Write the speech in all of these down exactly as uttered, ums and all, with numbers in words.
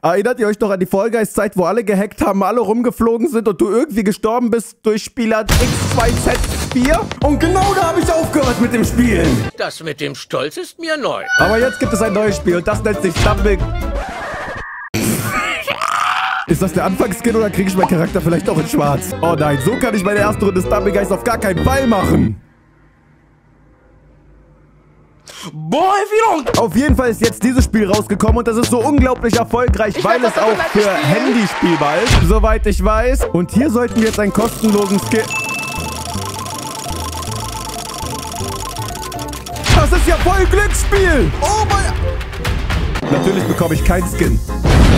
Erinnert ihr euch noch an die Fall Guys Zeit, wo alle gehackt haben, alle rumgeflogen sind und du irgendwie gestorben bist durch Spieler X zwei Z vier? Und genau da habe ich aufgehört mit dem Spielen. Das mit dem Stolz ist mir neu. Aber jetzt gibt es ein neues Spiel und das nennt sich Stumble. Ist das der Anfangsskin oder kriege ich meinen Charakter vielleicht auch in schwarz? Oh nein, so kann ich meine erste Runde Stumble Guys auf gar keinen Fall machen. Boah, wie auf jeden Fall ist jetzt dieses Spiel rausgekommen und das ist so unglaublich erfolgreich, ich weil weiß, es auch für spielen. Handy spielbar ist, soweit ich weiß. Und hier sollten wir jetzt einen kostenlosen Skin... Das ist ja voll Glücksspiel! Oh mein... Natürlich bekomme ich keinen Skin.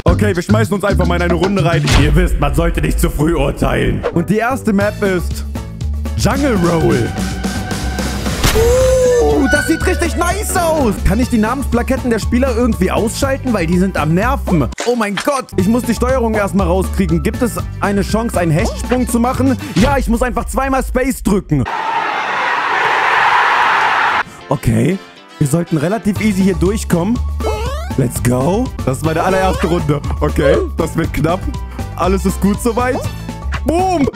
Okay, wir schmeißen uns einfach mal in eine Runde rein. Ihr wisst, man sollte nicht zu früh urteilen. Und die erste Map ist... Jungle Roll. Das sieht richtig nice aus. Kann ich die Namensplaketten der Spieler irgendwie ausschalten? Weil die sind am Nerven. Oh mein Gott. Ich muss die Steuerung erstmal rauskriegen. Gibt es eine Chance, einen Hechtsprung zu machen? Ja, ich muss einfach zweimal Space drücken. Okay. Wir sollten relativ easy hier durchkommen. Let's go. Das ist meine allererste Runde. Okay, das wird knapp. Alles ist gut soweit. Boom.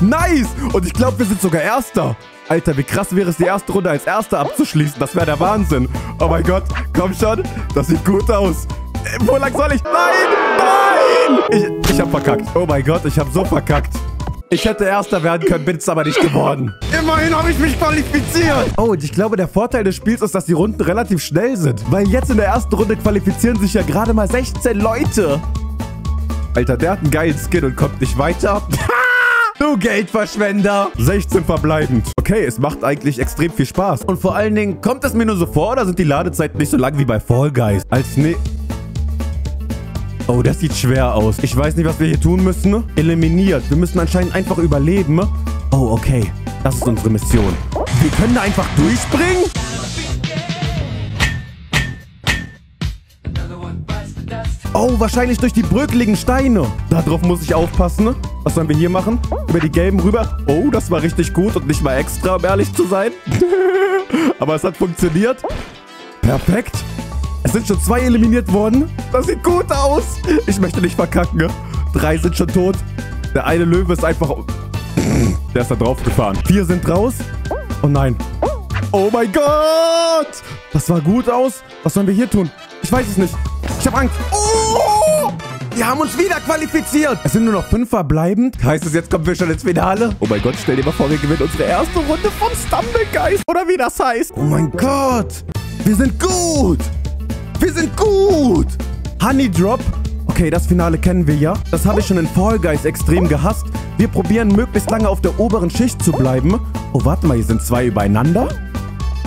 Nice. Und ich glaube, wir sind sogar Erster. Alter, wie krass wäre es, die erste Runde als Erster abzuschließen. Das wäre der Wahnsinn. Oh mein Gott, komm schon. Das sieht gut aus. Äh, wo lang soll ich? Nein, nein! Ich, ich hab verkackt. Oh mein Gott, ich hab so verkackt. Ich hätte Erster werden können, bin es aber nicht geworden. Immerhin habe ich mich qualifiziert. Oh, und ich glaube, der Vorteil des Spiels ist, dass die Runden relativ schnell sind. Weil jetzt in der ersten Runde qualifizieren sich ja gerade mal sechzehn Leute. Alter, der hat einen geilen Skin und kommt nicht weiter. Du Geldverschwender! sechzehn verbleibend. Okay, es macht eigentlich extrem viel Spaß. Und vor allen Dingen, kommt es mir nur so vor, oder sind die Ladezeiten nicht so lang wie bei Fall Guys? Als ne... Oh, das sieht schwer aus. Ich weiß nicht, was wir hier tun müssen. Eliminiert. Wir müssen anscheinend einfach überleben. Oh, okay. Das ist unsere Mission. Wir können da einfach durchspringen? Oh, wahrscheinlich durch die bröckeligen Steine. Darauf muss ich aufpassen. Was sollen wir hier machen? Über die gelben rüber. Oh, das war richtig gut und nicht mal extra, um ehrlich zu sein. Aber es hat funktioniert. Perfekt. Es sind schon zwei eliminiert worden. Das sieht gut aus. Ich möchte nicht verkacken. Drei sind schon tot. Der eine Löwe ist einfach... Der ist da drauf gefahren. Vier sind raus. Oh nein. Oh mein Gott. Das war gut aus. Was sollen wir hier tun? Ich weiß es nicht. Ich hab Angst. Oh! Wir haben uns wieder qualifiziert. Es sind nur noch fünf verbleibend. Heißt es, jetzt kommen wir schon ins Finale? Oh mein Gott, stell dir mal vor, wir gewinnen unsere erste Runde von Stumble Guys. Oder wie das heißt. Oh mein Gott. Wir sind gut. Wir sind gut. Honey Drop. Okay, das Finale kennen wir ja. Das habe ich schon in Fall Guys extrem gehasst. Wir probieren, möglichst lange auf der oberen Schicht zu bleiben. Oh, warte mal, hier sind zwei übereinander.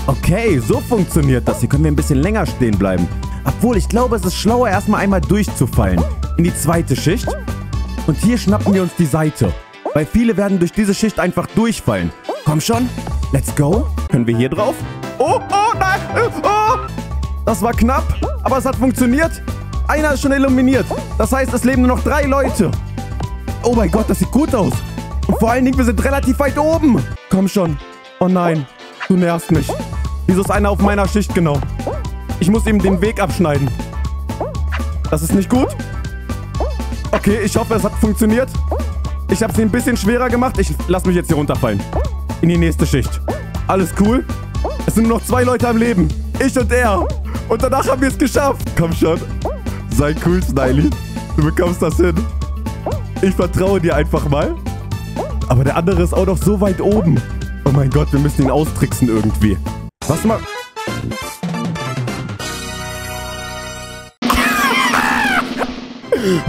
Okay, so funktioniert das. Hier können wir ein bisschen länger stehen bleiben. Obwohl, ich glaube, es ist schlauer, erstmal einmal durchzufallen. In die zweite Schicht. Und hier schnappen wir uns die Seite. Weil viele werden durch diese Schicht einfach durchfallen. Komm schon. Let's go. Können wir hier drauf? Oh, oh, nein. Oh. Das war knapp. Aber es hat funktioniert. Einer ist schon eliminiert. Das heißt, es leben nur noch drei Leute. Oh mein Gott, das sieht gut aus. Und vor allen Dingen, wir sind relativ weit oben. Komm schon. Oh nein. Du nervst mich. Wieso ist einer auf meiner Schicht genau? Ich muss ihm den Weg abschneiden. Das ist nicht gut. Okay, ich hoffe, es hat funktioniert. Ich habe es ein bisschen schwerer gemacht. Ich lasse mich jetzt hier runterfallen. In die nächste Schicht. Alles cool. Es sind nur noch zwei Leute am Leben. Ich und er. Und danach haben wir es geschafft. Komm schon. Sei cool, Sneili. Du bekommst das hin. Ich vertraue dir einfach mal. Aber der andere ist auch noch so weit oben. Oh mein Gott, wir müssen ihn austricksen irgendwie. Was mal...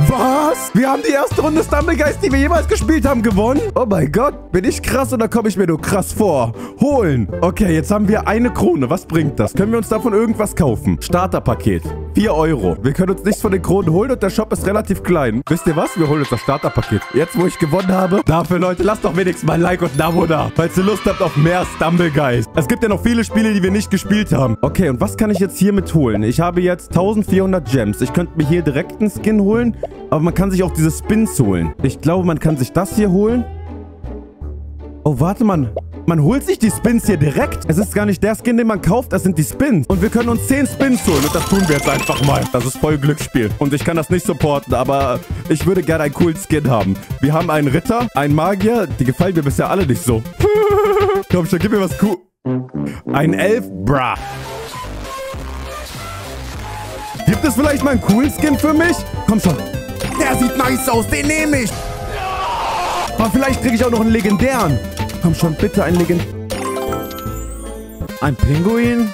Was? Wir haben die erste Runde Stumble Guys, die wir jemals gespielt haben, gewonnen? Oh mein Gott, bin ich krass oder komme ich mir nur krass vor? Holen. Okay, jetzt haben wir eine Krone. Was bringt das? Können wir uns davon irgendwas kaufen? Starterpaket. vier Euro. Wir können uns nichts von den Kronen holen und der Shop ist relativ klein. Wisst ihr was? Wir holen uns das Starterpaket. Jetzt, wo ich gewonnen habe. Dafür, Leute, lasst doch wenigstens mal ein Like und ein Abo da. Falls ihr Lust habt auf mehr Stumble Guys. Es gibt ja noch viele Spiele, die wir nicht gespielt haben. Okay, und was kann ich jetzt hiermit holen? Ich habe jetzt eintausendvierhundert Gems. Ich könnte mir hier direkt einen Skin holen. Aber man kann sich auch diese Spins holen. Ich glaube, man kann sich das hier holen. Oh, warte, Mann. Man holt sich die Spins hier direkt. Es ist gar nicht der Skin, den man kauft, das sind die Spins. Und wir können uns zehn Spins holen und das tun wir jetzt einfach mal. Das ist voll Glücksspiel. Und ich kann das nicht supporten, aber ich würde gerne einen coolen Skin haben. Wir haben einen Ritter, einen Magier. Die gefallen mir bisher alle nicht so. Komm schon, gib mir was cool. Ein Elf, brah. Gibt es vielleicht mal einen coolen Skin für mich? Komm schon. Der sieht nice aus, den nehme ich. Aber vielleicht kriege ich auch noch einen legendären. Komm schon, bitte, ein Legend... Ein Pinguin?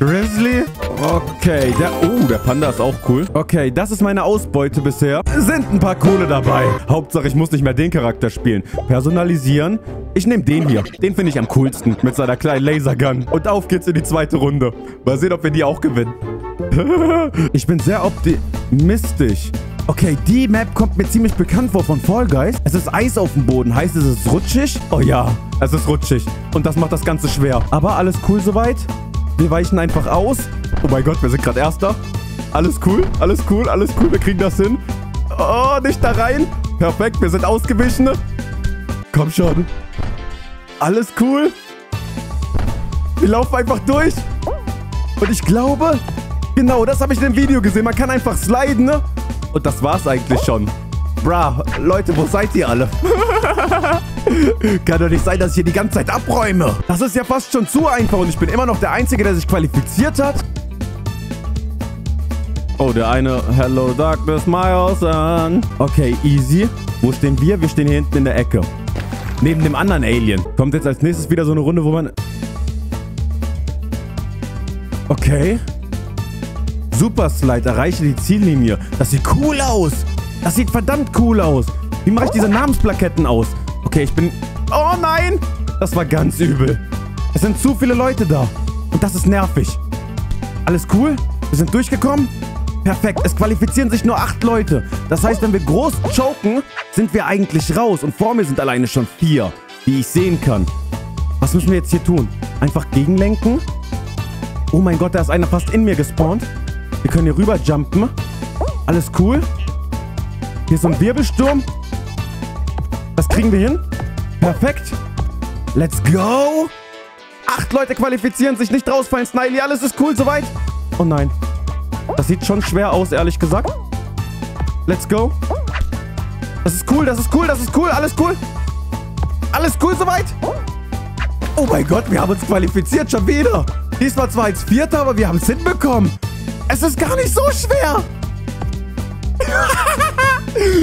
Grizzly? Okay, der... Oh, der Panda ist auch cool. Okay, das ist meine Ausbeute bisher. Sind ein paar Kohle dabei. Hauptsache, ich muss nicht mehr den Charakter spielen. Personalisieren. Ich nehme den hier. Den finde ich am coolsten. Mit seiner kleinen Lasergun. Und auf geht's in die zweite Runde. Mal sehen, ob wir die auch gewinnen. Ich bin sehr optimistisch. Okay, die Map kommt mir ziemlich bekannt vor von Fall Guys. Es ist Eis auf dem Boden. Heißt es, ist rutschig? Oh ja, es ist rutschig. Und das macht das Ganze schwer. Aber alles cool soweit. Wir weichen einfach aus. Oh mein Gott, wir sind gerade Erster. Alles cool, alles cool, alles cool. Wir kriegen das hin. Oh, nicht da rein. Perfekt, wir sind ausgewichen. Komm schon. Alles cool. Wir laufen einfach durch. Und ich glaube, genau, das habe ich in dem Video gesehen. Man kann einfach sliden, ne? Und das war's eigentlich schon. Bra, Leute, wo seid ihr alle? Kann doch nicht sein, dass ich hier die ganze Zeit abräume. Das ist ja fast schon zu einfach und ich bin immer noch der Einzige, der sich qualifiziert hat. Oh, der eine. Hello, Darkness, my ocean. Okay, easy. Wo stehen wir? Wir stehen hier hinten in der Ecke. Neben dem anderen Alien. Kommt jetzt als nächstes wieder so eine Runde, wo man... Okay. Super Slide, erreiche die Ziellinie. Das sieht cool aus. Das sieht verdammt cool aus. Wie mache ich diese Namensplaketten aus? Okay, ich bin... Oh nein! Das war ganz übel. Es sind zu viele Leute da. Und das ist nervig. Alles cool? Wir sind durchgekommen? Perfekt. Es qualifizieren sich nur acht Leute. Das heißt, wenn wir groß choken, sind wir eigentlich raus. Und vor mir sind alleine schon vier, die ich sehen kann. Was müssen wir jetzt hier tun? Einfach gegenlenken? Oh mein Gott, da ist einer fast in mir gespawnt. Wir können hier rüber jumpen. Alles cool. Hier ist so ein Wirbelsturm. Das kriegen wir hin. Perfekt. Let's go. Acht Leute qualifizieren sich, nicht rausfallen, Sneili. Alles ist cool soweit. Oh nein. Das sieht schon schwer aus, ehrlich gesagt. Let's go. Das ist cool, das ist cool, das ist cool. Alles cool. Alles cool soweit. Oh mein Gott, wir haben uns qualifiziert schon wieder. Diesmal zwar als Vierter, aber wir haben es hinbekommen. Es ist gar nicht so schwer.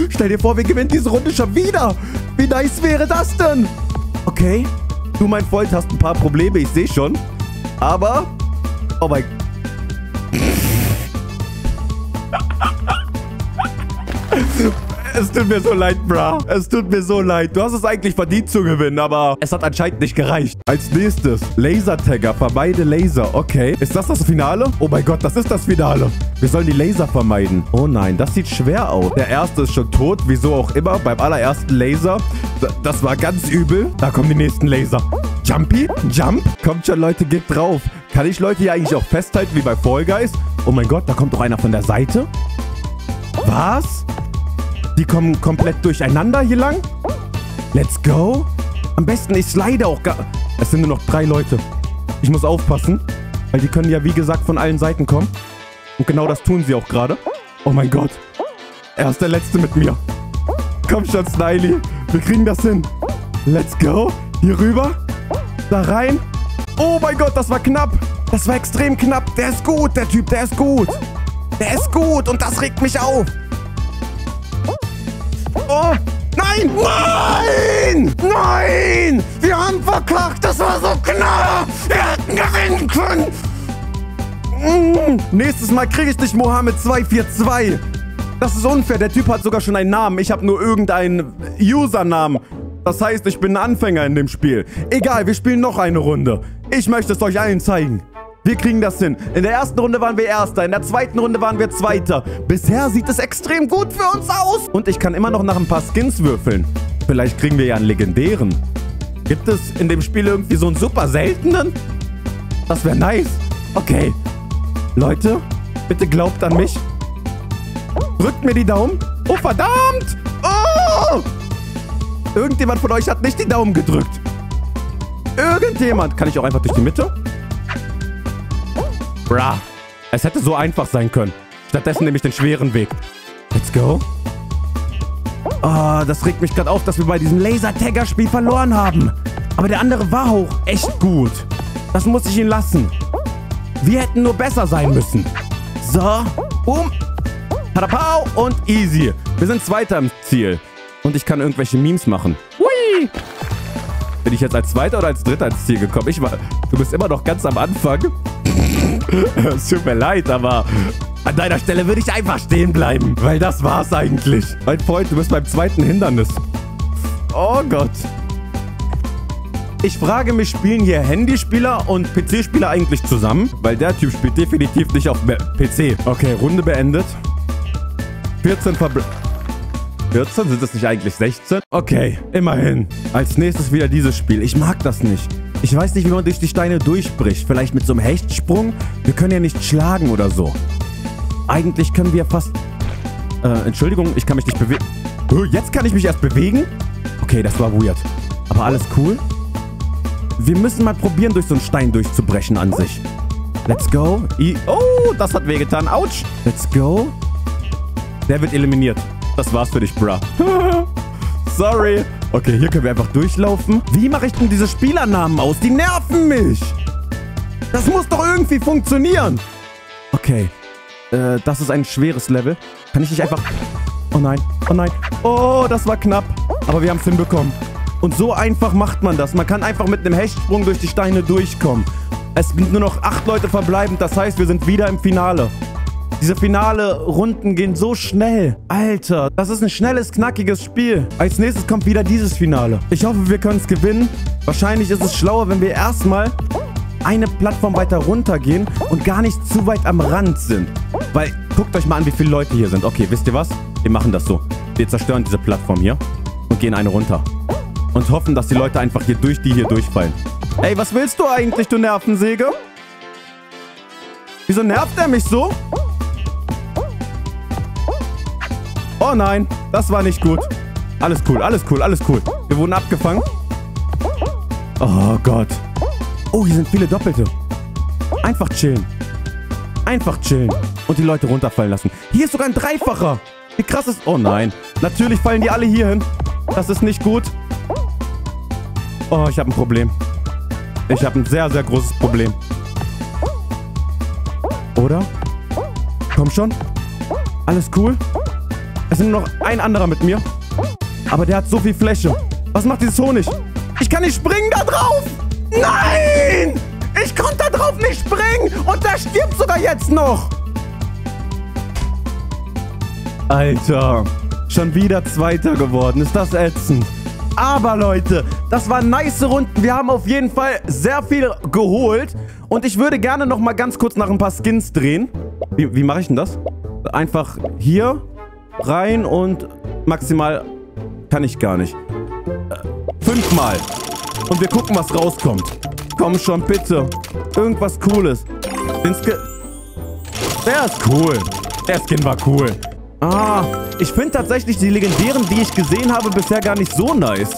Stell dir vor, wir gewinnen diese Runde schon wieder. Wie nice wäre das denn? Okay. Du, mein Freund, hast ein paar Probleme. Ich sehe schon. Aber... Oh mein... Es tut mir so leid, bra. Es tut mir so leid. Du hast es eigentlich verdient zu gewinnen, aber es hat anscheinend nicht gereicht. Als nächstes, Lasertagger. Vermeide Laser. Okay. Ist das das Finale? Oh mein Gott, das ist das Finale. Wir sollen die Laser vermeiden. Oh nein, das sieht schwer aus. Der erste ist schon tot. Wieso auch immer. Beim allerersten Laser. Das war ganz übel. Da kommen die nächsten Laser. Jumpy? Jump? Kommt schon, Leute, geht drauf. Kann ich Leute hier eigentlich auch festhalten, wie bei Fall Guys? Oh mein Gott, da kommt doch einer von der Seite. Was? Die kommen komplett durcheinander hier lang. Let's go. Am besten, ich slide auch gar... Es sind nur noch drei Leute. Ich muss aufpassen, weil die können ja, wie gesagt, von allen Seiten kommen. Und genau das tun sie auch gerade. Oh mein Gott. Er ist der Letzte mit mir. Komm schon, Sneili. Wir kriegen das hin. Let's go. Hier rüber. Da rein. Oh mein Gott, das war knapp. Das war extrem knapp. Der ist gut, der Typ. Der ist gut. Der ist gut und das regt mich auf. Oh, nein! Nein! Nein! Wir haben verkackt! Das war so knapp! Wir hätten gewinnen können! Mm. Nächstes Mal kriege ich dich, Mohammed zwei vier zwei. Das ist unfair. Der Typ hat sogar schon einen Namen. Ich habe nur irgendeinen Usernamen. Das heißt, ich bin ein Anfänger in dem Spiel. Egal, wir spielen noch eine Runde. Ich möchte es euch allen zeigen. Wir kriegen das hin. In der ersten Runde waren wir Erster. In der zweiten Runde waren wir Zweiter. Bisher sieht es extrem gut für uns aus. Und ich kann immer noch nach ein paar Skins würfeln. Vielleicht kriegen wir ja einen legendären. Gibt es in dem Spiel irgendwie so einen super seltenen? Das wäre nice. Okay. Leute, bitte glaubt an mich. Drückt mir die Daumen. Oh, verdammt! Oh! Irgendjemand von euch hat nicht die Daumen gedrückt. Irgendjemand. Kann ich auch einfach durch die Mitte? Bra. Es hätte so einfach sein können. Stattdessen nehme ich den schweren Weg. Let's go. Oh, das regt mich gerade auf, dass wir bei diesem Lasertagger-Spiel verloren haben. Aber der andere war auch echt gut. Das muss ich ihn lassen. Wir hätten nur besser sein müssen. So. Um. Padapau und easy. Wir sind Zweiter im Ziel. Und ich kann irgendwelche Memes machen. Hui! Bin ich jetzt als Zweiter oder als Dritter ins Ziel gekommen? Ich war... Du bist immer noch ganz am Anfang. Es tut mir leid, aber... An deiner Stelle würde ich einfach stehen bleiben. Weil das war's eigentlich. Mein Freund, du bist beim zweiten Hindernis. Oh Gott. Ich frage mich, spielen hier Handyspieler und P C-Spieler eigentlich zusammen? Weil der Typ spielt definitiv nicht auf P C. Okay, Runde beendet. vierzehn verbl... vierzehn? Sind es nicht eigentlich sechzehn? Okay, immerhin. Als nächstes wieder dieses Spiel. Ich mag das nicht. Ich weiß nicht, wie man durch die Steine durchbricht. Vielleicht mit so einem Hechtsprung? Wir können ja nicht schlagen oder so. Eigentlich können wir fast... Äh, Entschuldigung, ich kann mich nicht bewegen. Jetzt kann ich mich erst bewegen? Okay, das war weird. Aber alles cool. Wir müssen mal probieren, durch so einen Stein durchzubrechen an sich. Let's go. I oh, das hat wehgetan. Autsch. Let's go. Der wird eliminiert. Das war's für dich, bruh. Sorry. Okay, hier können wir einfach durchlaufen. Wie mache ich denn diese Spielernamen aus? Die nerven mich. Das muss doch irgendwie funktionieren. Okay. Äh, das ist ein schweres Level. Kann ich nicht einfach... Oh nein. Oh nein. Oh, das war knapp. Aber wir haben es hinbekommen. Und so einfach macht man das. Man kann einfach mit einem Hechtsprung durch die Steine durchkommen. Es sind nur noch acht Leute verbleibend. Das heißt, wir sind wieder im Finale. Diese finale Runden gehen so schnell. Alter, das ist ein schnelles, knackiges Spiel. Als nächstes kommt wieder dieses Finale. Ich hoffe, wir können es gewinnen. Wahrscheinlich ist es schlauer, wenn wir erstmal eine Plattform weiter runtergehen und gar nicht zu weit am Rand sind. Weil, guckt euch mal an, wie viele Leute hier sind. Okay, wisst ihr was? Wir machen das so. Wir zerstören diese Plattform hier und gehen eine runter. Und hoffen, dass die Leute einfach hier durch die hier durchfallen. Ey, was willst du eigentlich, du Nervensäge? Wieso nervt er mich so? Oh nein, das war nicht gut. Alles cool, alles cool, alles cool. Wir wurden abgefangen. Oh Gott. Oh, hier sind viele Doppelte. Einfach chillen. Einfach chillen. Und die Leute runterfallen lassen. Hier ist sogar ein Dreifacher. Wie krass ist... Oh nein. Natürlich fallen die alle hier hin. Das ist nicht gut. Oh, ich habe ein Problem. Ich habe ein sehr, sehr großes Problem. Oder? Komm schon. Alles cool. Es sind nur noch ein anderer mit mir. Aber der hat so viel Fläche. Was macht dieses Honig? Ich kann nicht springen da drauf. Nein! Ich konnte da drauf nicht springen. Und der stirbt sogar jetzt noch. Alter. Schon wieder Zweiter geworden. Ist das ätzend. Aber Leute, das waren nice Runden. Wir haben auf jeden Fall sehr viel geholt. Und ich würde gerne noch mal ganz kurz nach ein paar Skins drehen. Wie, wie mache ich denn das? Einfach hier rein und maximal kann ich gar nicht. Äh, fünfmal. Und wir gucken, was rauskommt. Komm schon, bitte. Irgendwas Cooles. Den Skin... Der ist cool. Der Skin war cool. Ah, ich finde tatsächlich die legendären, die ich gesehen habe, bisher gar nicht so nice.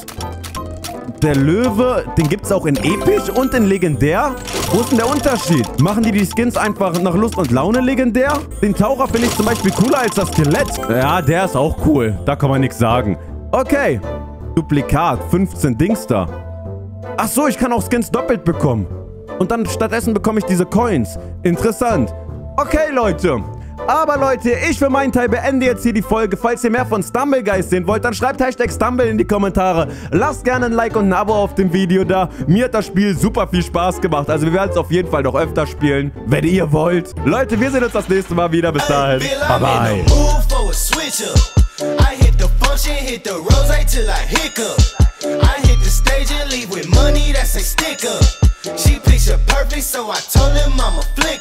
Der Löwe, den gibt es auch in episch und in legendär. Wo ist denn der Unterschied? Machen die die Skins einfach nach Lust und Laune legendär? Den Taucher finde ich zum Beispiel cooler als das Skelett. Ja, der ist auch cool. Da kann man nichts sagen. Okay. Duplikat, fünfzehn Dings da. Ach so, ich kann auch Skins doppelt bekommen. Und dann stattdessen bekomme ich diese Coins. Interessant. Okay, Leute. Aber Leute, ich für meinen Teil beende jetzt hier die Folge. Falls ihr mehr von Stumble Guys sehen wollt, dann schreibt Hashtag Stumble in die Kommentare. Lasst gerne ein Like und ein Abo auf dem Video da. Mir hat das Spiel super viel Spaß gemacht. Also wir werden es auf jeden Fall noch öfter spielen, wenn ihr wollt. Leute, wir sehen uns das nächste Mal wieder. Bis dahin. Bye bye.